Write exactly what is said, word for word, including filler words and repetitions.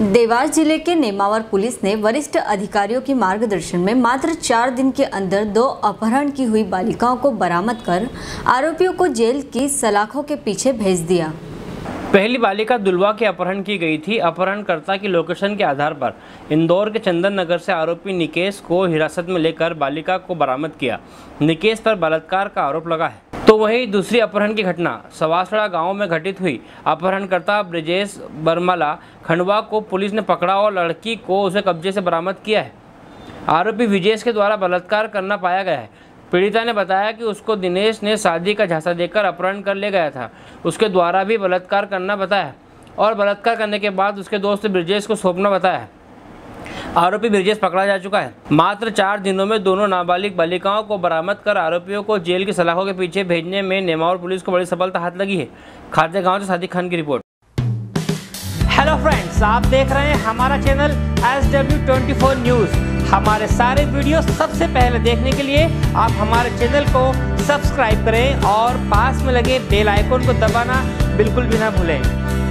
देवास जिले के नेमावर पुलिस ने वरिष्ठ अधिकारियों के मार्गदर्शन में मात्र चार दिन के अंदर दो अपहरण की हुई बालिकाओं को बरामद कर आरोपियों को जेल की सलाखों के पीछे भेज दिया। पहली बालिका दुलवा के अपहरण की गई थी। अपहरणकर्ता की लोकेशन के आधार पर इंदौर के चंदन नगर से आरोपी निकेश को हिरासत में लेकर बालिका को बरामद किया। निकेश पर बलात्कार का आरोप लगा है। तो वही दूसरी अपहरण की घटना सवासड़ा गांव में घटित हुई। अपहरणकर्ता ब्रिजेश बर्मला खंडवा को पुलिस ने पकड़ा और लड़की को उसे कब्जे से बरामद किया है। आरोपी ब्रिजेश के द्वारा बलात्कार करना पाया गया है। पीड़िता ने बताया कि उसको दिनेश ने शादी का झांसा देकर अपहरण कर ले गया था। उसके द्वारा भी बलात्कार करना बताया और बलात्कार करने के बाद उसके दोस्त ब्रिजेश को सौंपना बताया। आरोपी ब्रिजेश पकड़ा जा चुका है। मात्र चार दिनों में दोनों नाबालिग बालिकाओं को बरामद कर आरोपियों को जेल की सलाखों के पीछे भेजने में नेमावर पुलिस को बड़ी सफलता हाथ लगी है। खातेगांव से सादिक खान की रिपोर्ट। हेलो फ्रेंड्स, आप देख रहे हैं हमारा चैनल एस डब्ल्यू चौबीस न्यूज। हमारे सारे वीडियो सबसे पहले देखने के लिए आप हमारे चैनल को सब्सक्राइब करें और पास में लगे बेल आइकन को दबाना बिल्कुल भी ना भूलें।